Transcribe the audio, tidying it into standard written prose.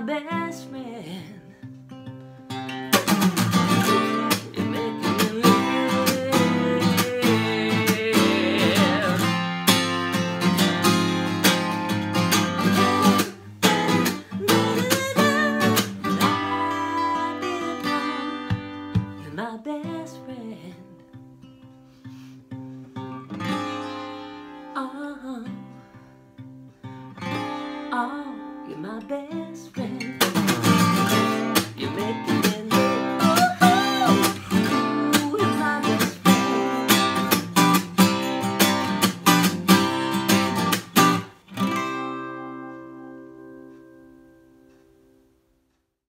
my best friend. My best friend. Oh, oh, you're my best friend. You're making me